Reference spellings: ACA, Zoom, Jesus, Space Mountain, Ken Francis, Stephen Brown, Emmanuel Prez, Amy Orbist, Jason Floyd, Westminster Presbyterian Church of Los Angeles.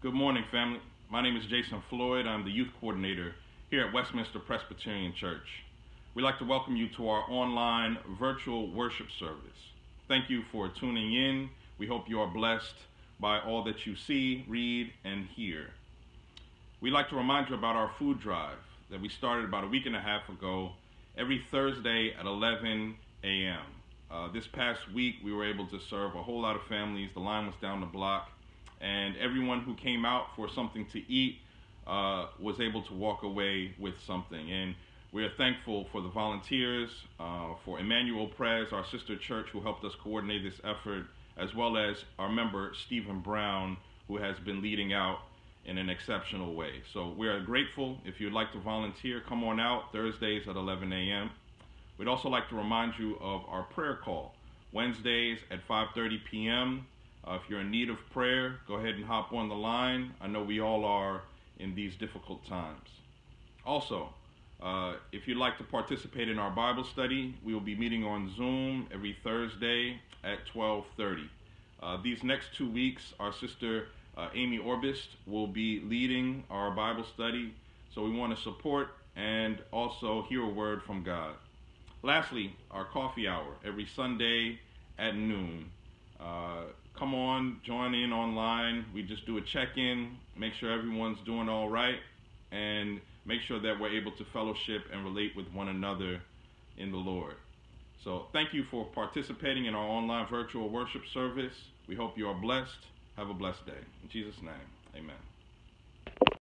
Good morning, family. My name is Jason Floyd. I'm the youth coordinator here at Westminster Presbyterian Church. We'd like to welcome you to our online virtual worship service. Thank you for tuning in. We hope you are blessed by all that you see, read, and hear. We'd like to remind you about our food drive that we started about a week and a half ago every Thursday at 11 a.m. This past week, we were able to serve a whole lot of families. The line was down the block, and everyone who came out for something to eat was able to walk away with something. And we are thankful for the volunteers, for Emmanuel Prez, our sister church, who helped us coordinate this effort, as well as our member, Stephen Brown, who has been leading out in an exceptional way. So we are grateful. If you'd like to volunteer, come on out Thursdays at 11 a.m. We'd also like to remind you of our prayer call, Wednesdays at 5:30 p.m. If you're in need of prayer, go ahead and hop on the line. I know we all are in these difficult times. Also, if you'd like to participate in our Bible study, we will be meeting on Zoom every Thursday at 12:30. These next 2 weeks, our sister Amy Orbist will be leading our Bible study, so we want to support and also hear a word from God. Lastly, our coffee hour every Sunday at noon. Come on, join in online. We just do a check-in, make sure everyone's doing all right, and make sure that we're able to fellowship and relate with one another in the Lord. So thank you for participating in our online virtual worship service. We hope you are blessed. Have a blessed day. In Jesus' name, amen.